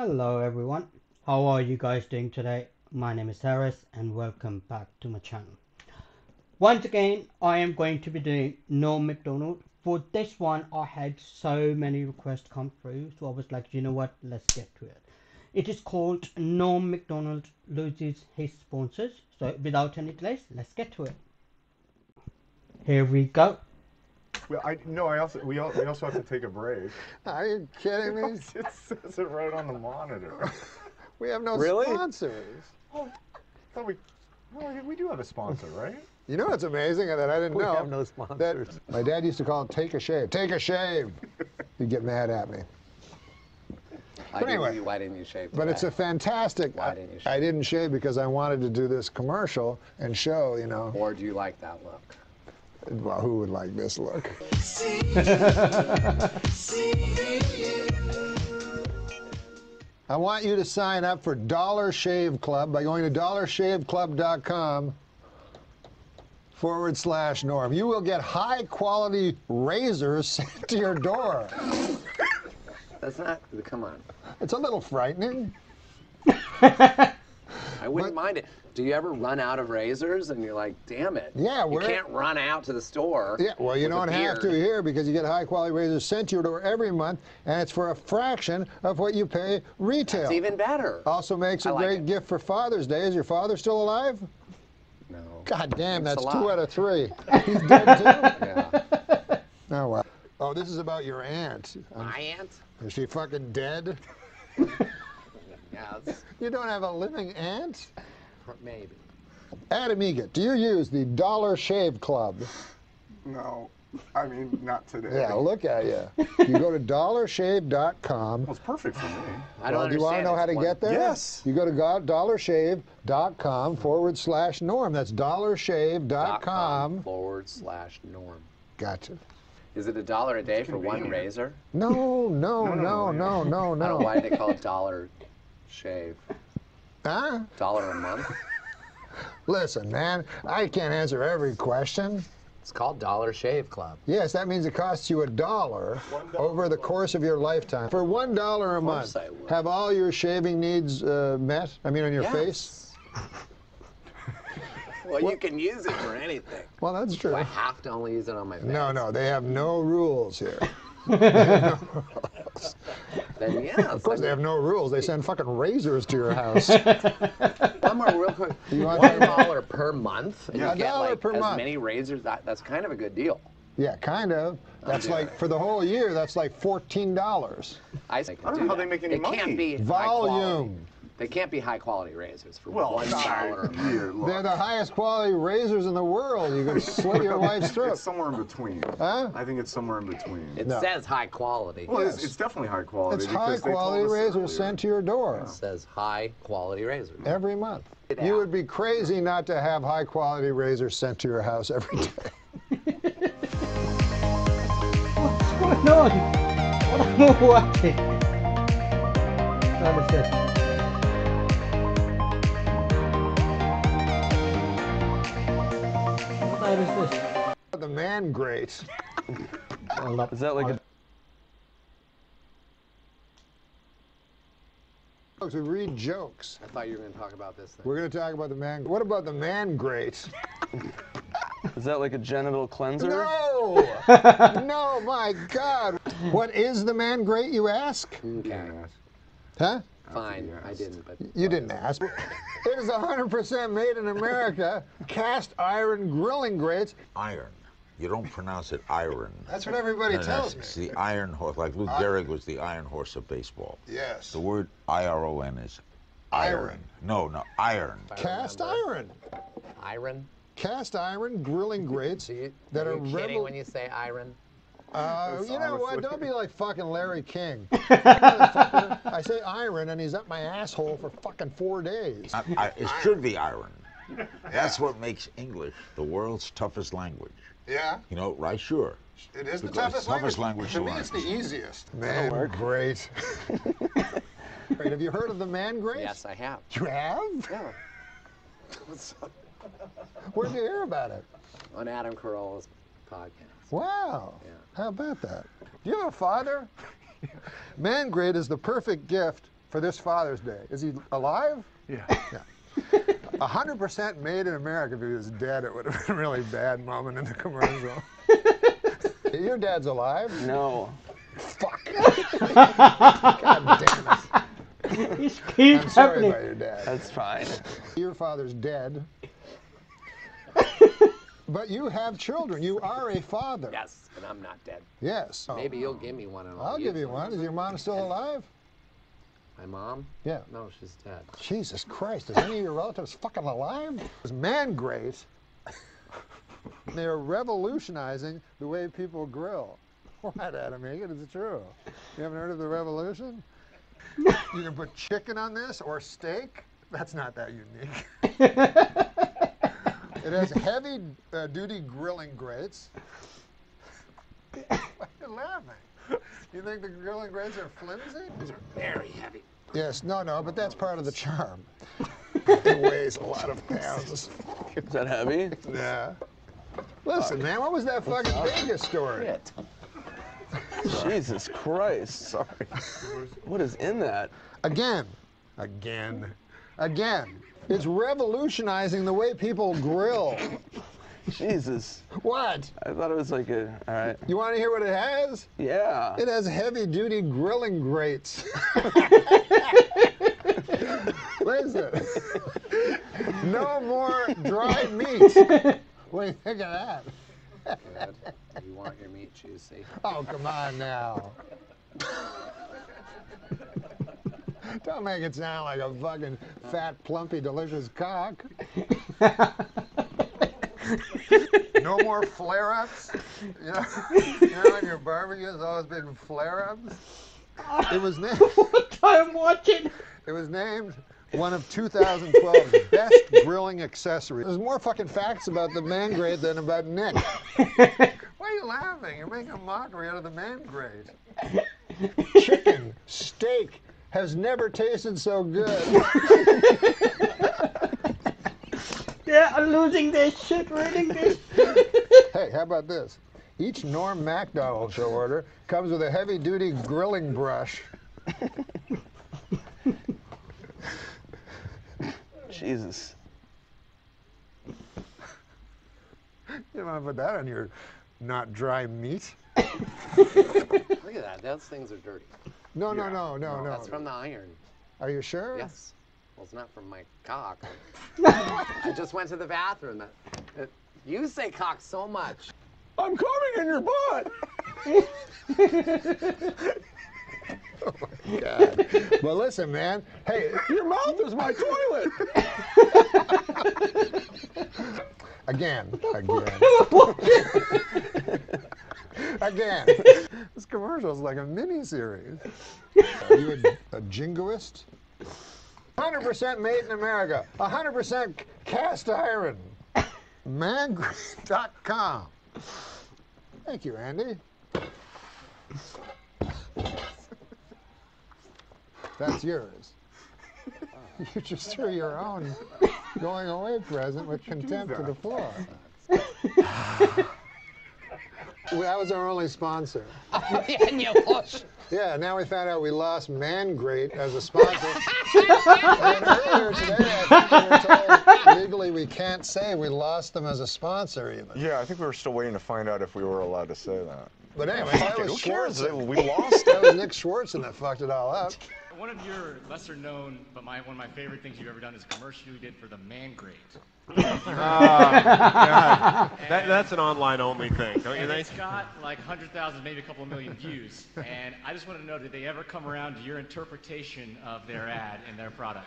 Hello everyone, how are you guys doing today? My name is Harris and welcome back to my channel. Once again, I am going to be doing Norm Macdonald. For this one, I had so many requests come through, so I was like, you know what, let's get to it. It is called Norm Macdonald Loses His Sponsors. So without any delays, let's get to it. Here we go. Well, we also have to take a break. Are you kidding me? It says it right on the monitor. We have no sponsors. Oh, we do have a sponsor, right? You know what's amazing that I didn't know? We have no sponsors. That my dad used to call him "Take a Shave." Take a shave. He'd get mad at me. Why didn't you shave? But it's a fantastic. Why didn't you shave? I didn't shave because I wanted to do this commercial and show, you know. Or do you like that look? Well, who would like this look? I want you to sign up for Dollar Shave Club by going to dollarshaveclub.com/Norm. You will get high-quality razors sent to your door. That's not, come on. It's a little frightening. I wouldn't mind it. Do you ever run out of razors and you're like, damn it? Yeah, you can't run out to the store. Yeah, well, you don't have to here because you get high-quality razors sent to your door every month, and it's for a fraction of what you pay retail. It's even better. Also makes a great gift for Father's Day. Is your father still alive? No. God damn, that's 2 out of 3. He's dead too. Yeah. Oh well. Oh, this is about your aunt. My aunt? Is she fucking dead? Yes. You don't have a living aunt? Maybe. Adam Egate, do you use the Dollar Shave Club? No. I mean, not today. Yeah, look at you. You go to dollarshave.com. Well, it's perfect for me. I don't understand. Do you want to know how to get there? Yes. You go to dollarshave.com/Norm. That's dollarshave.com/Norm. Gotcha. Is it $1 a day for one razor? No. I don't know why they call it Dollar Shave. Huh? $1 a month? Listen, man, I can't answer every question. It's called Dollar Shave Club. Yes, that means it costs you $1 over the course of your lifetime. For $1 a month, have all your shaving needs met? I mean, on your face? Well, you can use it for anything. Well, that's true. I have to only use it on my face. No, they have no rules here. Then yes. Of course they have no rules. They send fucking razors to your house. I'm a real quick. $1 per month? Yeah, you get like as many razors. That's kind of a good deal. Yeah, kind of. That's like, for the whole year, that's like $14. I don't know how they make any money. It can't be volume. They can't be high-qualty razors for $1 a year. They're the highest quality razors in the world. You can slit your wife's throat. It's somewhere in between. Huh? I think it's somewhere in between. It says high quality. Well, it's definitely high quality. It's high-quality razors sent to your door. It says high-quality razors. Every month. You would be crazy not to have high-quality razors sent to your house every day. What's going on? What is this? What is this? The MANGRATE. Is that like a... Folks, we read jokes. I thought you were going to talk about this thing. We're going to talk about the MANGRATE. What about the MANGRATE? Is that like a genital cleanser? No! No, my God! What is the MANGRATE, you ask? Okay. Huh? Fine, I didn't. But you didn't ask. It is 100% made in America, cast iron grilling grates. Iron. You don't pronounce it iron. That's what everybody tells me. It's the iron horse. Like Lou Gehrig was the iron horse of baseball. Yes. The word I-R-O-N is iron. No, iron. Cast iron. Iron? Cast iron grilling grates that are... Are you kidding when you say iron? You know what? Don't be like fucking Larry King. I say iron, and he's up my asshole for fucking 4 days. It should be iron. That's what makes English the world's toughest language. Yeah. You know, right? Sure. It is the toughest language to learn. It's the easiest. MANGRATE. Great. Have you heard of the MANGRATE? Yes, I have. You have? Yeah. Where'd you hear about it? On Adam Carolla's podcast. Wow, yeah. How about that? Do you have a father? MANGRATE is the perfect gift for this Father's Day. Is he alive? Yeah. 100% made in America. If he was dead, it would have been a really bad moment in the commercial. Your dad's alive? No. Fuck. God damn it. This keeps I'm sorry happening. About your dad. That's fine. Your father's dead. But you have children. You are a father. Yes, and I'm not dead. Yes. Oh. Maybe you'll give me one. I'll give you one. Is your mom still alive? My mom? Yeah. No, she's dead. Jesus Christ. Is any of your relatives fucking alive? It was MANGRATE. They're revolutionizing the way people grill. What, Adam? It's true. You haven't heard of the revolution? You can put chicken on this or steak. That's not that unique. It has heavy duty grilling grates. Why are you laughing? You think the grilling grates are flimsy? These are very heavy. Yes, no, but that's part of the charm. It weighs a lot of pounds. Is that heavy? Yeah. Listen, man, what was that fucking Vegas story? Shit. Jesus Christ. Sorry. What is in that? Again. It's revolutionizing the way people grill. Jesus. What? I thought it was like a, all right. You want to hear what it has? Yeah. It has heavy-duty grilling grates. Listen. No more dried meat. What do you think of that? Dad, you want your meat juicy? Oh, come on now. Don't make it sound like a fucking fat, plumpy, delicious cock. No more flare-ups. You know when your barbecue has always been flare-ups? It was named... What I'm watching? It was named one of 2012's best grilling accessories. There's more fucking facts about the MANGRATE than about Nick. Why are you laughing? You're making a mockery out of the MANGRATE. Chicken, steak, has never tasted so good. Yeah, I'm losing this shit, reading this. Hey, how about this? Each Norm Macdonald show order comes with a heavy-duty grilling brush. Jesus. You want to put that on your not dry meat? Look at that. Those things are dirty. No. That's from the iron. Are you sure? Yes. Well, it's not from my cock. I just went to the bathroom. You say cock so much. I'm coming in your butt. Oh my God. Well, listen, man. Hey, your mouth is my toilet. Again. This commercial is like a mini-series. Are you a jingoist? 100% made in America. 100% cast iron. MANGRATE.com. Thank you, Andy. That's yours. You just threw your own going away present with contempt to the floor. That was our only sponsor. Oh, yeah, and you lost. Yeah, now we found out we lost MANGRATE as a sponsor. And earlier today, I think we were told legally we can't say we lost them as a sponsor even. Yeah, I think we were still waiting to find out if we were allowed to say that. But anyway, that was Schwartz. We lost. That was Nick Swardson that fucked it all up. One of your lesser known, but one of my favorite things you've ever done is a commercial you did for the MANGRATE. God. That's an online only thing, don't you think? It's got like 100,000, maybe a couple of million views. And I just want to know, did they ever come around to your interpretation of their ad and their product?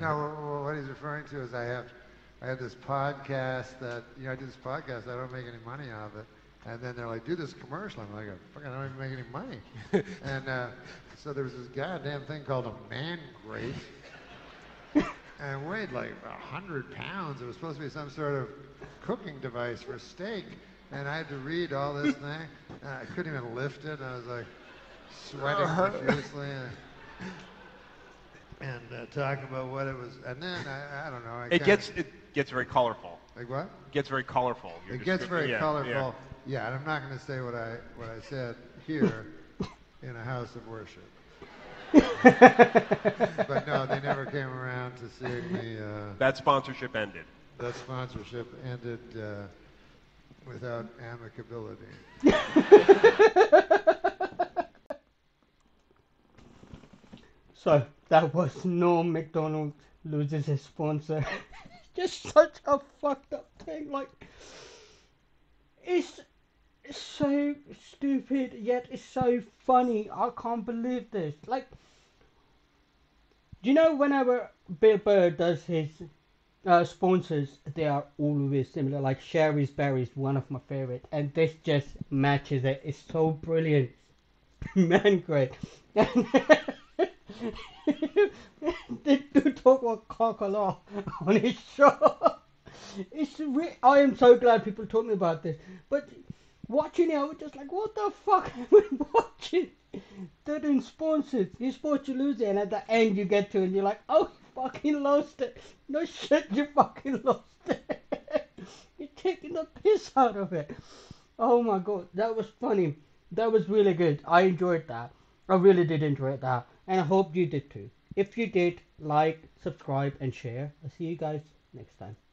No, what he's referring to is I have this podcast that, I do this podcast, I don't make any money out of it. And then they're like, do this commercial. I'm like, fuck, I don't even make any money. And so there was this goddamn thing called a MANGRATE. And it weighed like 100 pounds. It was supposed to be some sort of cooking device for steak. And I had to read all this thing. And I couldn't even lift it. And I was like sweating profusely. And talking about what it was. And then, I don't know. It gets very colorful. Like what? It gets very colorful. It gets very colorful. Yeah, and I'm not going to say what I said here in a house of worship. But no, they never came around to seeing me. That sponsorship ended. That sponsorship ended without amicability. So that was Norm Macdonald loses his sponsor. Just such a fucked up thing. Like, it's so stupid yet it's so funny. I can't believe this. Like, do you know whenever Bill Burr does his sponsors, they are always similar. Like Sherry's Berry is one of my favorite, and this just matches it. It's so brilliant. MANGRATE. They do talk about cock a lot on his show. I am so glad people told me about this. But watching it, I was just like, what the fuck am I watching? They're doing sponsors. You're supposed to lose it, and at the end you get to it, and you're like, oh, you fucking lost it. No shit, you fucking lost it. You're taking the piss out of it. Oh my god, that was funny. That was really good. I enjoyed that. I really did enjoy that. And I hope you did too. If you did, like, subscribe and share. I'll see you guys next time.